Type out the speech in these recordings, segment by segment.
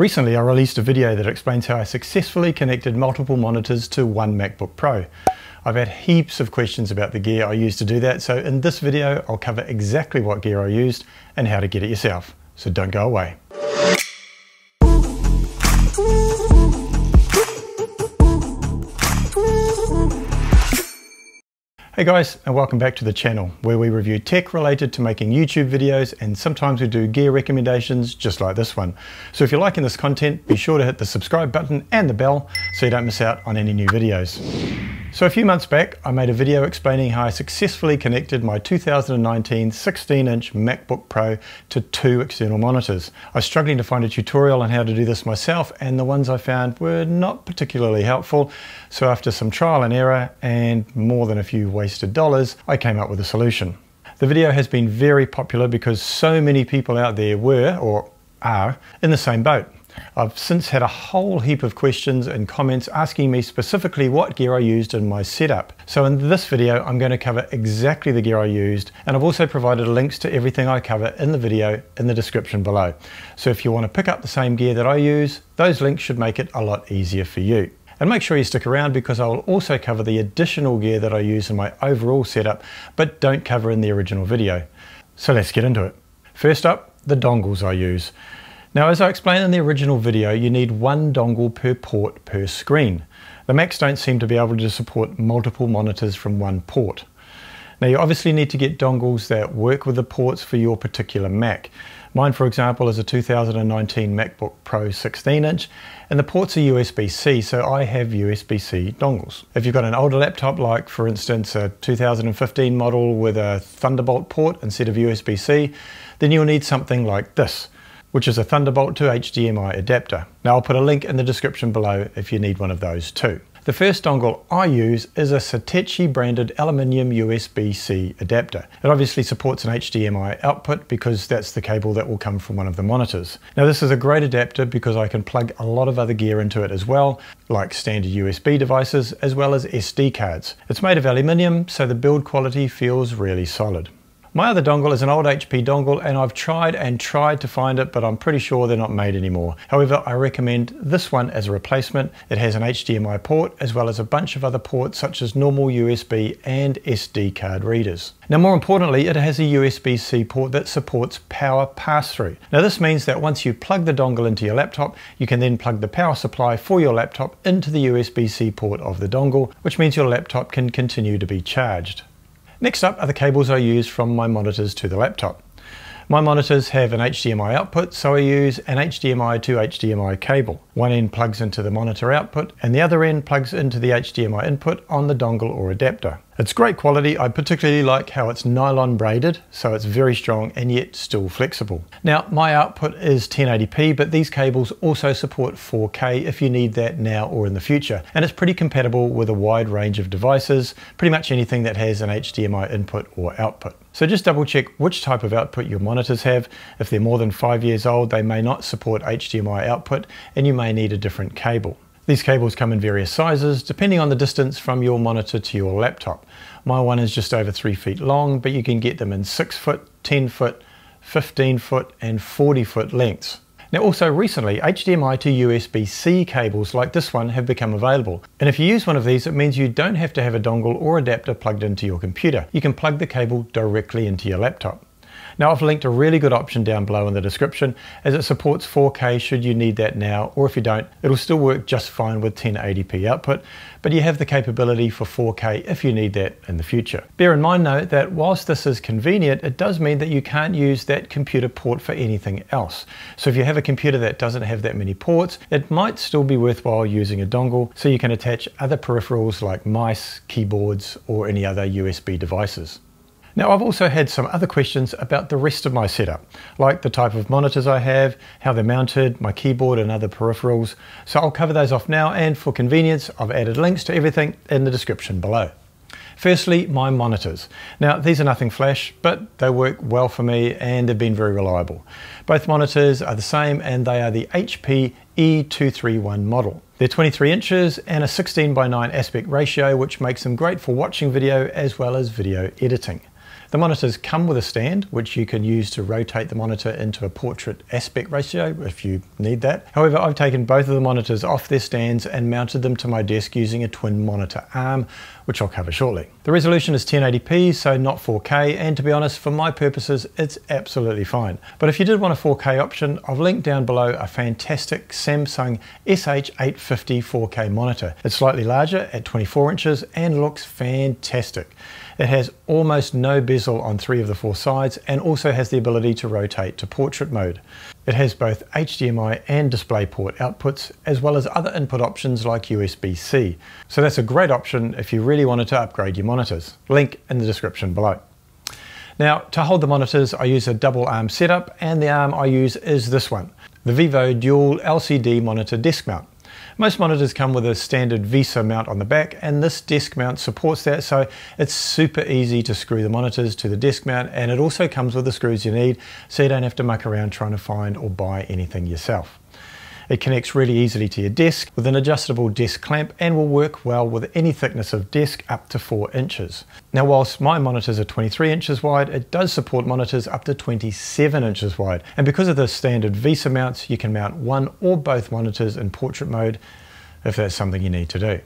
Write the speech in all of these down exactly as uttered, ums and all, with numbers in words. Recently, I released a video that explains how I successfully connected multiple monitors to one MacBook Pro. I've had heaps of questions about the gear I used to do that, so in this video, I'll cover exactly what gear I used and how to get it yourself. So don't go away. Hey guys, and welcome back to the channel where we review tech related to making YouTube videos, and sometimes we do gear recommendations just like this one. So if you're liking this content, be sure to hit the subscribe button and the bell so you don't miss out on any new videos. So a few months back, I made a video explaining how I successfully connected my two thousand nineteen sixteen inch MacBook Pro to two external monitors. I was struggling to find a tutorial on how to do this myself, and the ones I found were not particularly helpful. So after some trial and error and more than a few wasted dollars, I came up with a solution. The video has been very popular because so many people out there were, or are, in the same boat. I've since had a whole heap of questions and comments asking me specifically what gear I used in my setup. So in this video, I'm going to cover exactly the gear I used, and I've also provided links to everything I cover in the video in the description below. So if you want to pick up the same gear that I use, those links should make it a lot easier for you. And make sure you stick around because I will also cover the additional gear that I use in my overall setup, but don't cover in the original video. So let's get into it. First up, the dongles I use. Now, as I explained in the original video, you need one dongle per port per screen. The Macs don't seem to be able to support multiple monitors from one port. Now, you obviously need to get dongles that work with the ports for your particular Mac. Mine, for example, is a two thousand nineteen MacBook Pro sixteen inch, and the ports are U S B C, so I have U S B C dongles. If you've got an older laptop, like for instance a two thousand fifteen model with a Thunderbolt port instead of U S B C, then you'll need something like this, which is a Thunderbolt to H D M I adapter. Now, I'll put a link in the description below if you need one of those too. The first dongle I use is a Satechi branded aluminium U S B C adapter. It obviously supports an H D M I output because that's the cable that will come from one of the monitors. Now, this is a great adapter because I can plug a lot of other gear into it as well, like standard U S B devices as well as S D cards. It's made of aluminium, so the build quality feels really solid. My other dongle is an old H P dongle, and I've tried and tried to find it, but I'm pretty sure they're not made anymore. However, I recommend this one as a replacement. It has an H D M I port as well as a bunch of other ports such as normal U S B and S D card readers. Now, more importantly, it has a U S B C port that supports power pass-through. Now, this means that once you plug the dongle into your laptop, you can then plug the power supply for your laptop into the U S B C port of the dongle, which means your laptop can continue to be charged. Next up are the cables I use from my monitors to the laptop. My monitors have an H D M I output, so I use an H D M I to H D M I cable. One end plugs into the monitor output, and the other end plugs into the H D M I input on the dongle or adapter. It's great quality. I particularly like how it's nylon braided, so it's very strong and yet still flexible. Now, my output is ten eighty p, but these cables also support four K if you need that now or in the future, and it's pretty compatible with a wide range of devices, pretty much anything that has an H D M I input or output. So just double check which type of output your monitors have. If they're more than five years old, they may not support H D M I output and you may need a different cable. These cables come in various sizes depending on the distance from your monitor to your laptop. My one is just over three feet long, but you can get them in six foot, ten foot, fifteen foot and forty foot lengths. Now, also recently, H D M I to U S B C cables like this one have become available. And if you use one of these, it means you don't have to have a dongle or adapter plugged into your computer. You can plug the cable directly into your laptop. Now, I've linked a really good option down below in the description, as it supports four K should you need that now, or if you don't, it'll still work just fine with ten eighty p output, but you have the capability for four K if you need that in the future. Bear in mind though, that whilst this is convenient, it does mean that you can't use that computer port for anything else. So if you have a computer that doesn't have that many ports, it might still be worthwhile using a dongle so you can attach other peripherals like mice, keyboards, or any other U S B devices. Now, I've also had some other questions about the rest of my setup, like the type of monitors I have, how they're mounted, my keyboard and other peripherals. So I'll cover those off now, and for convenience, I've added links to everything in the description below. Firstly, my monitors. Now, these are nothing flash, but they work well for me and they've been very reliable. Both monitors are the same, and they are the H P E two thirty-one model. They're twenty-three inches and a sixteen by nine aspect ratio, which makes them great for watching video as well as video editing. The monitors come with a stand, which you can use to rotate the monitor into a portrait aspect ratio if you need that. However, I've taken both of the monitors off their stands and mounted them to my desk using a twin monitor arm, which I'll cover shortly. The resolution is ten eighty p, so not four K, and to be honest, for my purposes, it's absolutely fine. But if you did want a four K option, I've linked down below a fantastic Samsung S H eight fifty four K monitor. It's slightly larger at twenty-four inches and looks fantastic. It has almost no bezel on three of the four sides and also has the ability to rotate to portrait mode. It has both H D M I and DisplayPort outputs, as well as other input options like U S B C. So that's a great option if you really wanted to upgrade your monitors. Link in the description below. Now, to hold the monitors, I use a double arm setup, and the arm I use is this one, the Vivo Dual L C D monitor desk mount. Most monitors come with a standard VESA mount on the back, and this desk mount supports that, so it's super easy to screw the monitors to the desk mount, and it also comes with the screws you need, so you don't have to muck around trying to find or buy anything yourself. It connects really easily to your desk with an adjustable desk clamp and will work well with any thickness of desk up to four inches. Now, whilst my monitors are twenty-three inches wide, it does support monitors up to twenty-seven inches wide. And because of the standard VESA mounts, you can mount one or both monitors in portrait mode if that's something you need to do.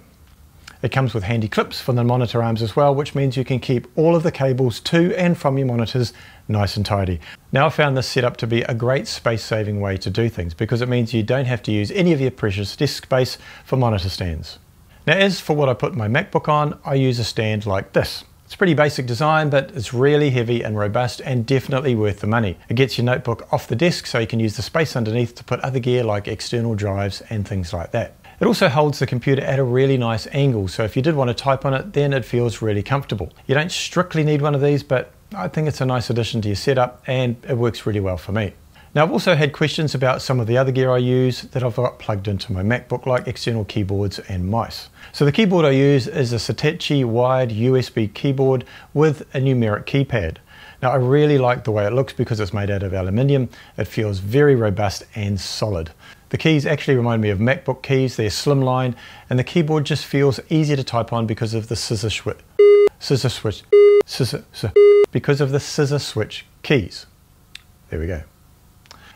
It comes with handy clips for the monitor arms as well, which means you can keep all of the cables to and from your monitors nice and tidy. Now, I found this setup to be a great space-saving way to do things, because it means you don't have to use any of your precious desk space for monitor stands. Now, as for what I put my MacBook on, I use a stand like this. It's pretty basic design, but it's really heavy and robust and definitely worth the money. It gets your notebook off the desk so you can use the space underneath to put other gear like external drives and things like that. It also holds the computer at a really nice angle, so if you did want to type on it, then it feels really comfortable. You don't strictly need one of these, but I think it's a nice addition to your setup and it works really well for me. Now, I've also had questions about some of the other gear I use that I've got plugged into my MacBook, like external keyboards and mice. So the keyboard I use is a Satechi wired U S B keyboard with a numeric keypad. Now, I really like the way it looks because it's made out of aluminium. It feels very robust and solid. The keys actually remind me of MacBook keys. They're slimline, and the keyboard just feels easy to type on because of the scissor switch, scissor switch, scissor, because of the scissor switch keys. There we go.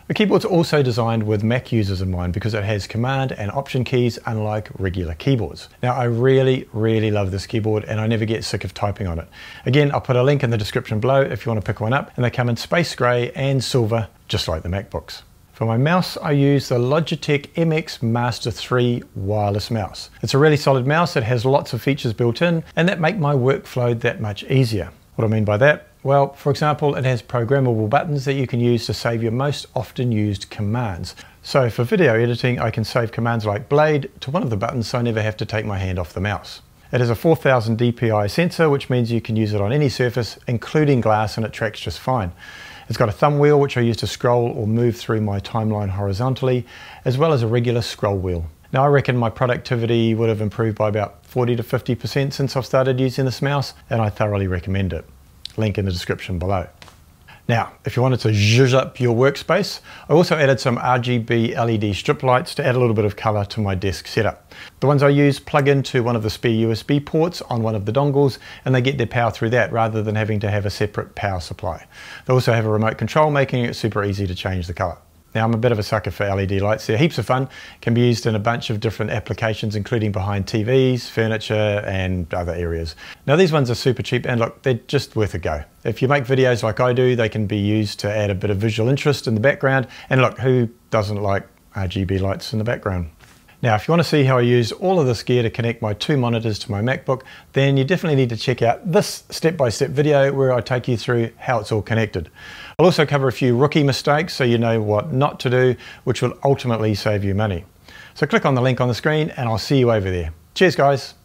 The keyboard's also designed with Mac users in mind because it has command and option keys, unlike regular keyboards. Now, I really, really love this keyboard and I never get sick of typing on it. Again, I'll put a link in the description below if you want to pick one up, and they come in space grey and silver, just like the MacBooks. For my mouse, I use the Logitech M X Master three wireless mouse. It's a really solid mouse that has lots of features built in and that make my workflow that much easier. What do I mean by that? Well, for example, it has programmable buttons that you can use to save your most often used commands. So for video editing, I can save commands like blade to one of the buttons so I never have to take my hand off the mouse. It has a four thousand D P I sensor, which means you can use it on any surface, including glass, and it tracks just fine. It's got a thumb wheel, which I use to scroll or move through my timeline horizontally, as well as a regular scroll wheel. Now, I reckon my productivity would have improved by about forty to fifty percent since I've started using this mouse, and I thoroughly recommend it. Link in the description below. Now, if you wanted to zhuzh up your workspace, I also added some R G B L E D strip lights to add a little bit of color to my desk setup. The ones I use plug into one of the spare U S B ports on one of the dongles, and they get their power through that rather than having to have a separate power supply. They also have a remote control, making it super easy to change the color. Now, I'm a bit of a sucker for L E D lights. They're heaps of fun, can be used in a bunch of different applications, including behind T Vs, furniture, and other areas. Now, these ones are super cheap, and look, they're just worth a go. If you make videos like I do, they can be used to add a bit of visual interest in the background, and look, who doesn't like R G B lights in the background? Now, if you want to see how I use all of this gear to connect my two monitors to my MacBook, then you definitely need to check out this step-by-step video where I take you through how it's all connected. I'll also cover a few rookie mistakes so you know what not to do, which will ultimately save you money. So click on the link on the screen and I'll see you over there. Cheers, guys.